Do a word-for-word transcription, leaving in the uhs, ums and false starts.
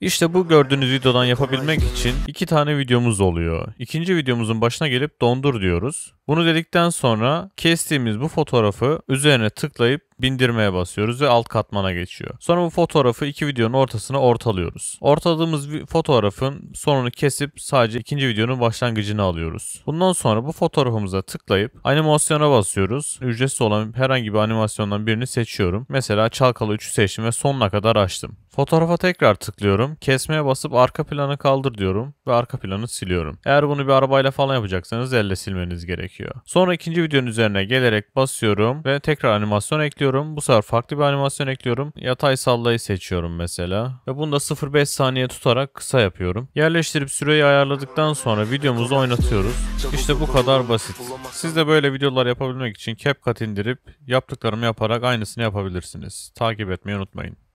İşte bu gördüğünüz videodan yapabilmek için iki tane videomuz oluyor. İkinci videomuzun başına gelip dondur diyoruz. Bunu dedikten sonra kestiğimiz bu fotoğrafı üzerine tıklayıp bindirmeye basıyoruz ve alt katmana geçiyor. Sonra bu fotoğrafı iki videonun ortasına ortalıyoruz. Ortaladığımız fotoğrafın sonunu kesip sadece ikinci videonun başlangıcını alıyoruz. Bundan sonra bu fotoğrafımıza tıklayıp animasyona basıyoruz. Ücretsiz olan herhangi bir animasyondan birini seçiyorum. Mesela çalkalı üçü seçtim ve sonuna kadar açtım. Fotoğrafa tekrar tıklıyorum. Kesmeye basıp arka planı kaldır diyorum ve arka planı siliyorum. Eğer bunu bir arabayla falan yapacaksanız elle silmeniz gerekiyor. Sonra ikinci videonun üzerine gelerek basıyorum ve tekrar animasyon ekliyorum. Bu sefer farklı bir animasyon ekliyorum. Yatay sallayı seçiyorum mesela. Ve bunu da sıfır nokta beş saniye tutarak kısa yapıyorum. Yerleştirip süreyi ayarladıktan sonra videomuzu oynatıyoruz. İşte bu kadar basit. Siz de böyle videolar yapabilmek için CapCut indirip yaptıklarımı yaparak aynısını yapabilirsiniz. Takip etmeyi unutmayın.